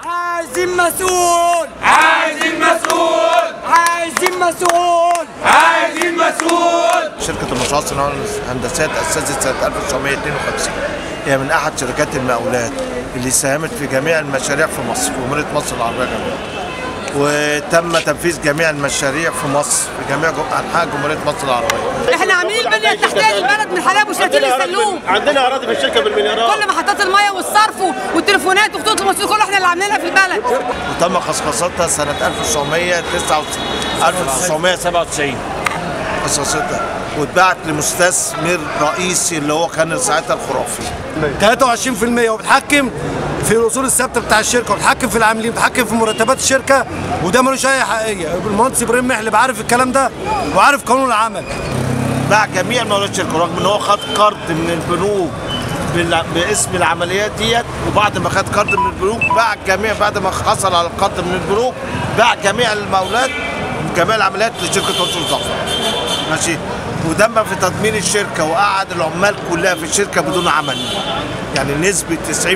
عايزين مسؤول، عايزين مسؤول، عايزين مسؤول، عايزين مسؤول. شركة المصانع الهندسية تأسست سنة 1952، هي من أحد شركات المقاولات اللي ساهمت في جميع المشاريع في مصر ومدينة مصر العربية جميعا، وتم تنفيذ جميع المشاريع في مصر في جميع أنحاء جمهورية مصر العربية. احنا عاملين البنية التحتية للبلد من حلايب وشلاتين للسلوم. عندنا أراضي في الشركة بالمليارات، كل محطات المية والصرف والتليفونات وخطوط المصريين كله احنا اللي عاملينها في البلد. وتم خصخصتها سنة 1997 خصخصتها، واتباعت لمستثمر رئيسي اللي هو كان ساعتها الخرافي 23%، وبتحكم في الاصول الثابته بتاع الشركه، وبتحكم في العاملين، وبتحكم في مرتبات الشركه، وده ملوش اي حقيقيه. المهندس ابراهيم محلب عارف الكلام ده وعارف قانون العمل. باع جميع مولات الشركه رغم ان هو خد قرض من البنوك باسم العمليات ديت، وبعد ما خد قرض من البنوك باع الجميع، بعد ما حصل على القرض من البنوك باع جميع المولات وجميع العمليات لشركه اصول ظفر. ماشي، ودم في تضمين الشركه وقعد العمال كلها في الشركه بدون عمل، يعني نسبه 90%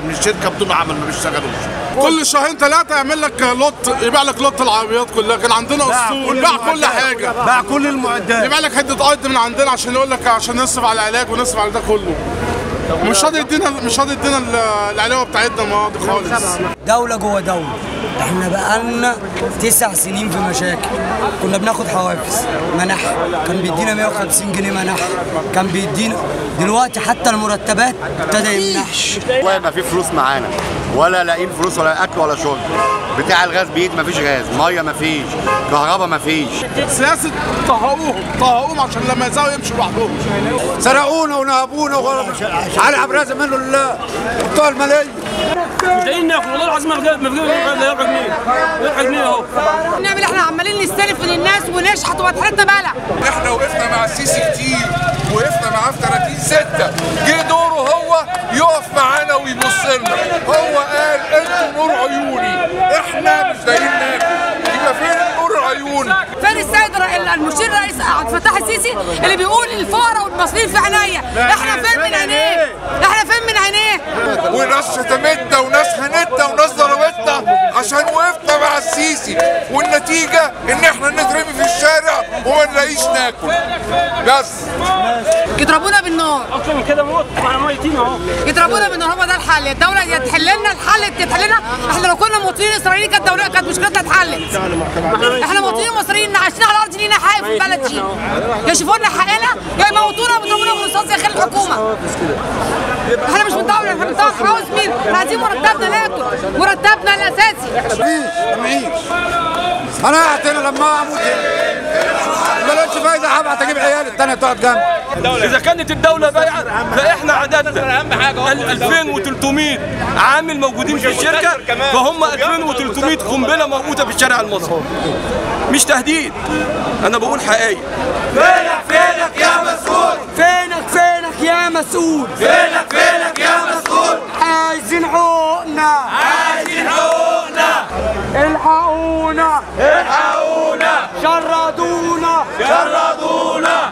من الشركه بدون عمل ما بيشتغلوش. كل شهرين ثلاثه يعمل لك لوت، يبيع لك لوت العربيات كلها، كان عندنا اسطول باع كل حاجه، باع كل المعدات، يبيع لك حته ارض من عندنا عشان يقول لك عشان نصرف على العلاج ونصرف على ده كله. مش راضي يدينا العلاوه بتاعتنا النهارده خالص. دوله جوه دوله، احنا بقالنا 9 سنين في مشاكل. كنا بناخد حوافز منح، كان بيدينا 150 جنيه منح، كان بيدينا دلوقتي حتى المرتبات ابتدى يمنحش. والله ما في فلوس معانا، ولا لاقيين فلوس ولا اكل ولا شرب، بتاع الغاز بيت ما فيش غاز، ميه ما فيش، كهرباء ما فيش. سياسه طهقوهم عشان لما يزهقوا يمشوا لوحدهم. سرقونا ونهبونا على عبد منه لله بتوع الماليه. مش لاقيين ناكل والله العظيم، ما في جنيه، ربع جنيه اهو. بنعمل احنا عمالين نستلف من الناس ونشحت وحالتنا بلا. احنا وقفنا مع السيسي كتير، وقفنا معاه في 30/6، جه دوره هو يقف معانا ويبص لنا، هو قال انتوا نور عيوني، احنا مش لاقيين ناكل، يبقى فين نور عيون؟ فين السيد المشير الرئيس عبد الفتاح السيسي اللي بيقول الفقراء والمصريين في عينيا؟ احنا فين من عينيه؟ احنا فين من عينيه؟ وناس شتمتنا وناس هنتنا وناس ضربتنا عشان وقفنا مع السيسي، والنتيجه ان احنا نترمي في الشارع وما نلاقيش ناكل. بس يضربونا بالنار اكتر من كده، موت احنا ميتين اهو. يضربونا بالنار، هو ده الحل. الدوله دي تحل لنا الحل اللي تحل لنا. احنا لو كنا مواطنين اسرائيليين كانت الدوله كانت مشكلتنا اتحلت. احنا مواطنين مصريين عايشين على الارض، لينا حق في البلد دي، يشوفوا لنا حقنا يا يموتونا ويضربونا بالرصاص يا اخي الحكومه. احنا مش من دوله، احنا من دوله خلاص. مين احنا عايزين؟ مرتبنا ناكل، مرتبنا الاساسي. انا قاعد هنا لما اموت مالهاش فايده، هبعت اجيب عيالي الثانيه تقعد جنبي. إذا كانت الدولة بايعة فإحنا عددنا 2300 عامل موجودين في الشركة، فهم 2300 قنبلة موجودة في الشارع المصري. مش تهديد، أنا بقول حقيقة. فينك فينك يا مسؤول؟ فينك فينك يا مسؤول؟ فينك فينك يا مسؤول؟ عايزين حقوقنا، عايزين حقوقنا، الحقونا الحقونا، شردونا شردونا.